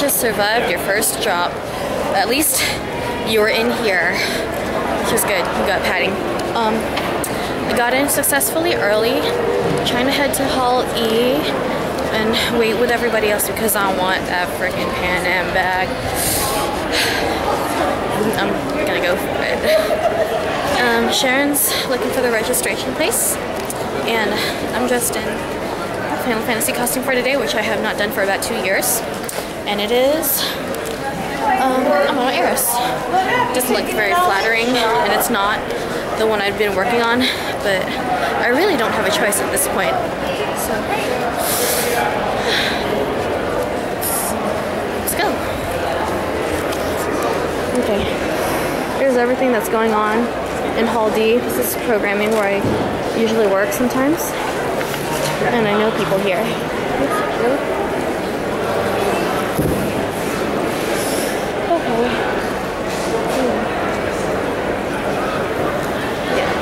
just survived your first drop. At least you were in here. It was good, you got padding. I got in successfully early, trying to head to Hall E and wait with everybody else because I want that freaking Pan Am bag. I'm gonna go for it. Sharon's looking for the registration place, and I'm dressed in Final Fantasy costume for today, which I have not done for about 2 years, and it is I'm on Aerith. Doesn't look very flattering, and it's not the one I've been working on, but I really don't have a choice at this point. So let's go. Okay, here's everything that's going on in Hall D. This is programming where I usually work sometimes, and I know people here.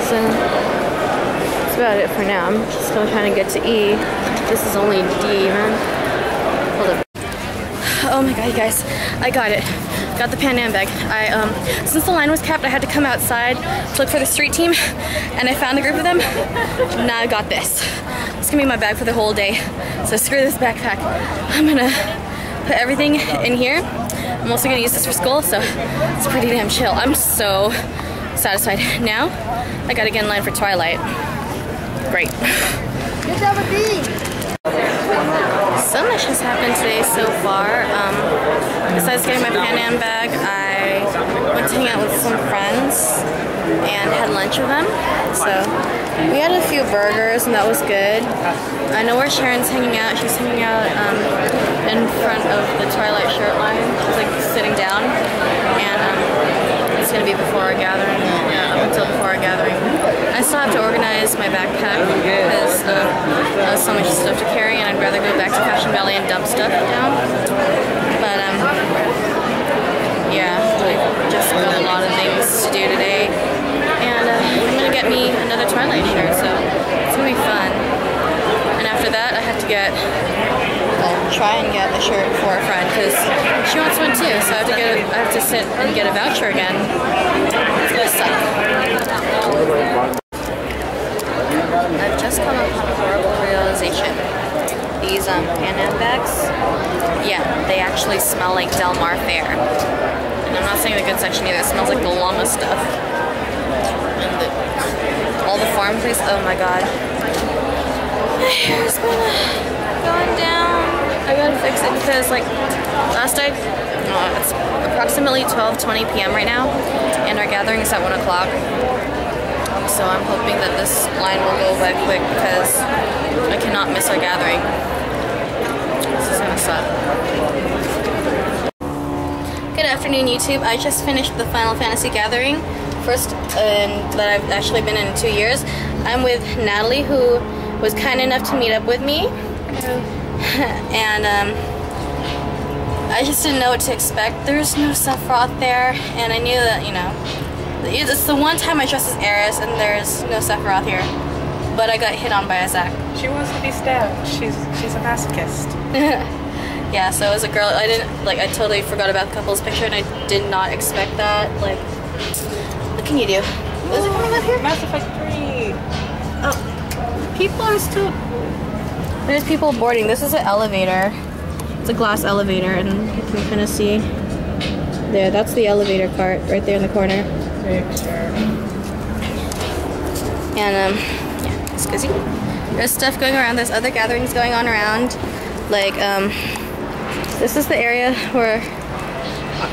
So that's about it for now. I'm just still trying to get to E. This is only D, man. Hold up. Oh my god, you guys. I got it. Got the Pan Am bag. Since the line was capped, I had to come outside to look for the street team, and I found a group of them. Now I got this. It's gonna be my bag for the whole day. So screw this backpack. I'm gonna put everything in here. I'm also gonna use this for school, so it's pretty damn chill. I'm so satisfied. Now, I gotta get in line for Twilight. Great. Good job with me. So much has happened today so far. Besides getting my Pan Am bag, I went to hang out with some friends and had lunch with them. So we had a few burgers and that was good. I know where Sharon's hanging out. She's hanging out in front of the Twilight shirt line. She's like sitting down, and it's gonna be before our gathering, up until before our gathering. I still have to organize my backpack because there's so much stuff to carry, and I'd rather go back to Fashion Valley and dump stuff down. But yeah, I've just got a lot of things to do today, and I'm gonna get me another Twilight shirt, so it's gonna be fun. And after that, I have to get, try and get a shirt for a friend because she wants one too, so I have to get I have to sit and get a voucher again. It's gonna suck. I've just come upon a horrible realization. These Pan Am bags, yeah, they actually smell like Del Mar Fair. And I'm not saying the good section either, it smells like the llama stuff. And all the farm place, oh my god. My hair's going down. I gotta fix it because, like, last night, it's approximately 12:20 p.m. right now, and our gathering is at 1 o'clock. So I'm hoping that this line will go by quick because I cannot miss our gathering. This is gonna suck. Good afternoon, YouTube. I just finished the Final Fantasy gathering, first that I've actually been in 2 years. I'm with Natalie, who was kind enough to meet up with me. And I just didn't know what to expect. There's no Sephiroth there, and I knew that, you know, it's the one time I dressed as Aerith, and there's no Sephiroth here. But I got hit on by a Zach. She wants to be stabbed. She's a masochist. Yeah, so as a girl, I didn't, like, I totally forgot about the couple's picture, and I did not expect that. Like, what can you do? Is it coming up here? Mass Effect 3. Oh, people are still. There's people boarding. This is an elevator. It's a glass elevator, and you can kind of see there. That's the elevator cart right there in the corner. And yeah, it's cozy. There's stuff going around. There's other gatherings going on around. Like this is the area where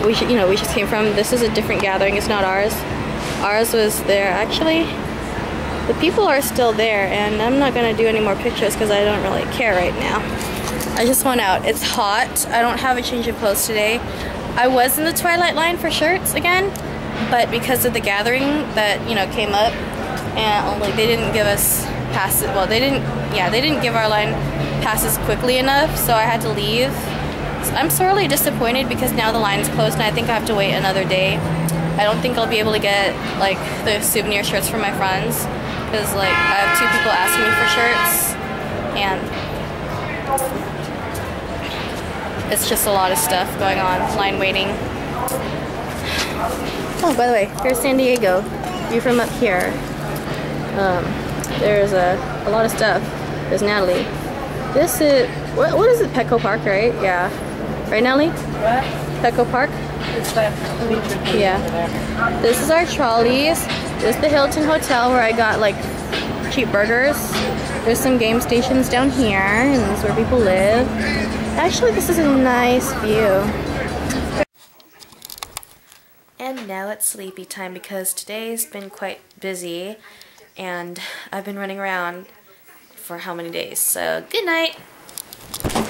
we just came from. This is a different gathering. It's not ours. Ours was there actually. The people are still there, and I'm not gonna do any more pictures because I don't really care right now. I just want out. It's hot. I don't have a change of clothes today. I was in the Twilight line for shirts again, but because of the gathering that, you know, came up, and like they didn't give us passes. Well, they didn't. Yeah, they didn't give our line passes quickly enough, so I had to leave. So I'm sorely disappointed because now the line is closed, and I think I have to wait another day. I don't think I'll be able to get like the souvenir shirts from my friends. Because, like, I have two people asking me for shirts, and It's just a lot of stuff going on, line waiting. Oh, by the way, here's San Diego. View from up here. There's a lot of stuff. There's Natalie. This is, what is it, Petco Park, right? Yeah. Right, Natalie? What? Petco Park? It's that feature thing. Yeah. This is our trolleys. This is the Hilton Hotel where I got like cheap burgers. There's some game stations down here, and this is where people live. Actually, this is a nice view. And now it's sleepy time because today's been quite busy, and I've been running around for how many days, so good night!